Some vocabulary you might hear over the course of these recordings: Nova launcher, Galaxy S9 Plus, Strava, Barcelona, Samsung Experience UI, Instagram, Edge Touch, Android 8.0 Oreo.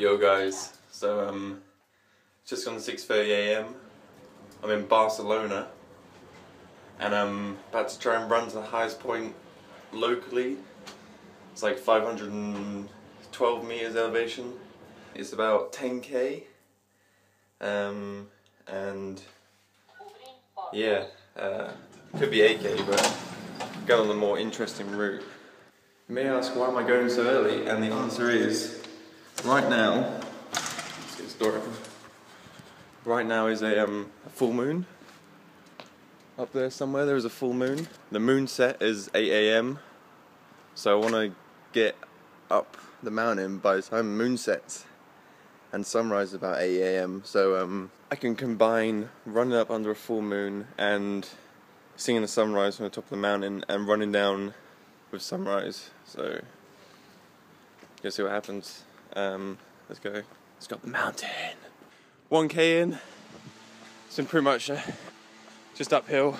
Yo guys, so just gone 6:30 AM, I'm in Barcelona and I'm about to try and run to the highest point locally. It's like 512 meters elevation. It's about 10k and yeah, could be 8k, but go on the more interesting route. You may ask, why am I going so early? And the answer is, right now, let's get this door open. Right now is a full moon. Up there somewhere there is a full moon. The moon set is 8 AM, so I want to get up the mountain by the time moon sets, and sunrise is about 8 AM, so I can combine running up under a full moon and seeing the sunrise from the top of the mountain and running down with sunrise. So you'll see what happens. Let's go. Let's go up the mountain. 1k in. It's been pretty much just uphill,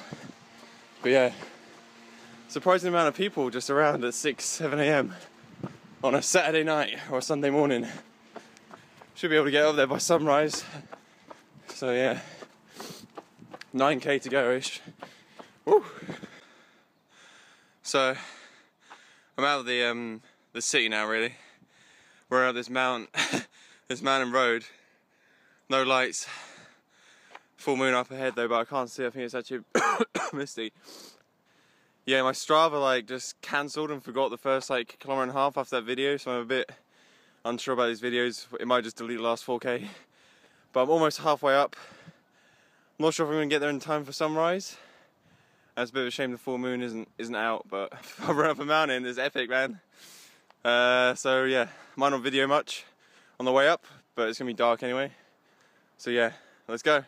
but yeah, surprising amount of people just around at 6, 7 AM on a Saturday night or a Sunday morning. Should be able to get up there by sunrise. So yeah, 9k to go-ish. Woo. So I'm out of the city now, really. We're out of this mountain road. No lights. Full moon up ahead though, but I can't see. I think it's actually misty. Yeah, my Strava like just cancelled and forgot the first like kilometre and a half after that video, so I'm a bit unsure about these videos. It might just delete the last 4k. But I'm almost halfway up. I'm not sure if I'm gonna get there in time for sunrise. And it's a bit of a shame the full moon isn't out, but I've run up a mountain, it's epic, man. So yeah, might not video much on the way up, but it's gonna be dark anyway. So yeah, let's go.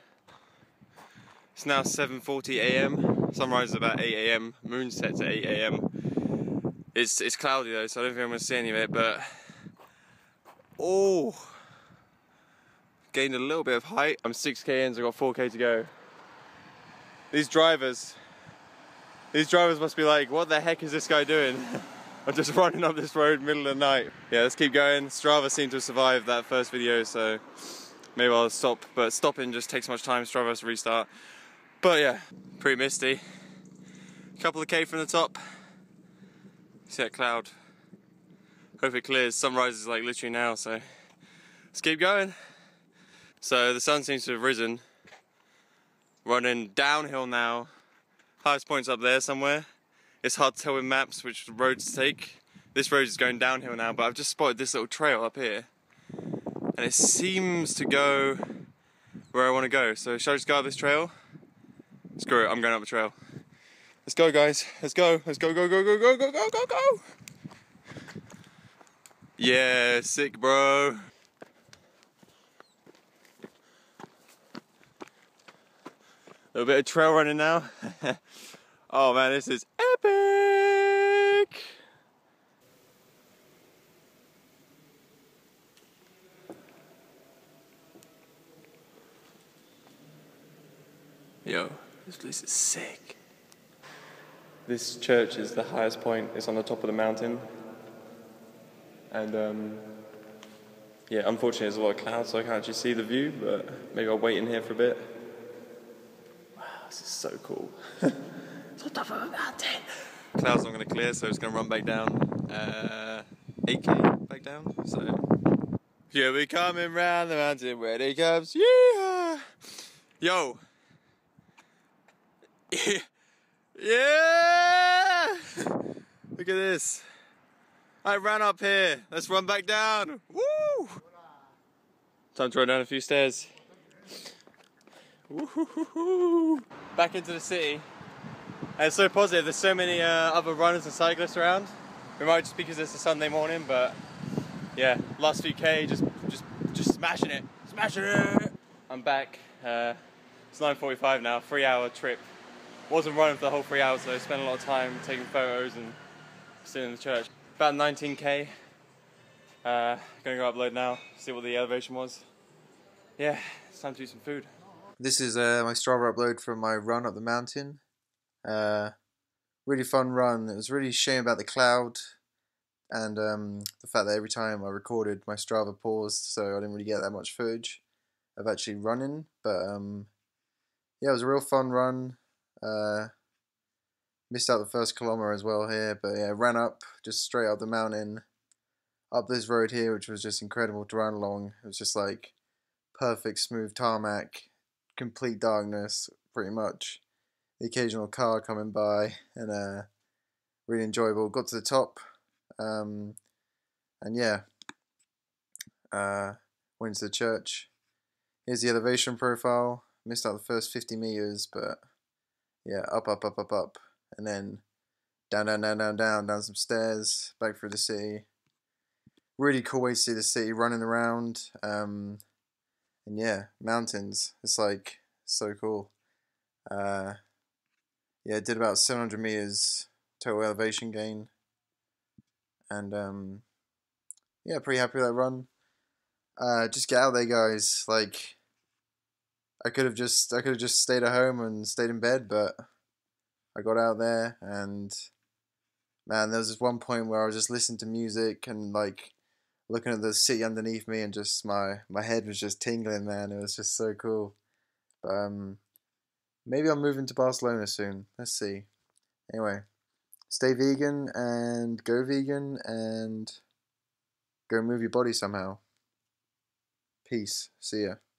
It's now 7:40 AM. Sunrise is about 8 AM. Moon sets at 8 AM. It's cloudy though, so I don't think I'm gonna see any of it, but oh, gained a little bit of height. I'm 6k in, so I've got 4k to go. These drivers must be like, what the heck is this guy doing? I'm just running up this road middle of the night. Yeah, let's keep going. Strava seemed to have survived that first video, so maybe I'll stop, but stopping just takes much time. Strava has to restart. But yeah, pretty misty. Couple of K from the top. See that cloud? Hope it clears. Sunrise is like literally now, so let's keep going. So the sun seems to have risen. Running downhill now. Highest point's up there somewhere. It's hard to tell with maps which road to take. This road is going downhill now, but I've just spotted this little trail up here. And it seems to go where I want to go. So should I just go up this trail? Screw it, I'm going up the trail. Let's go guys, let's go. Let's go, go, go, go, go, go, go, go, go. Yeah, sick bro. A little bit of trail running now. Oh man, this is epic! Yo, this place is sick. This church is the highest point. It's on the top of the mountain. And yeah, unfortunately there's a lot of clouds, so I can't actually see the view, but maybe I'll wait in here for a bit. This is so cool. It's on top of a mountain. Clouds not going to clear, so it's going to run back down. 8k back down. So yeah, we coming round the mountain where they comes. Yeah. Yo. Yeah. Look at this. I ran up here. Let's run back down. Woo. Time to run down a few stairs. Woo-hoo-hoo-hoo. Back into the city, and it's so positive. There's so many other runners and cyclists around. It might just be because it's a Sunday morning, but yeah, last few K, just smashing it, smashing it. I'm back. It's 9:45 now. 3 hour trip. Wasn't running for the whole 3 hours though. Spent a lot of time taking photos and sitting in the church. About 19k. Gonna go upload now. See what the elevation was. Yeah, it's time to eat some food. This is my Strava upload from my run up the mountain. Really fun run. It was really a shame about the cloud. and the fact that every time I recorded my Strava paused, so I didn't really get that much footage of actually running. But yeah, it was a real fun run. Missed out the first kilometer as well here, but yeah, ran up just straight up the mountain, up this road here, which was just incredible to run along. It was just like perfect smooth tarmac, complete darkness pretty much, the occasional car coming by, and really enjoyable. Got to the top, and yeah, went to the church. Here's the elevation profile. Missed out the first 50 meters, but yeah, up, up, up, up, up, and then down, down, down, down, down, down some stairs, back through the city. Really cool way to see the city running around, and yeah, mountains. It's like so cool. Yeah, did about 700 meters total elevation gain, and yeah, pretty happy with that run. Just get out there, guys. Like, I could have just stayed at home and stayed in bed, but I got out there, and man, there was this one point where I was just listening to music and like looking at the city underneath me, and just my head was just tingling, man. It was just so cool. But, maybe I'm moving to Barcelona soon. Let's see. Anyway, stay vegan and go vegan, and go move your body somehow. Peace. See ya.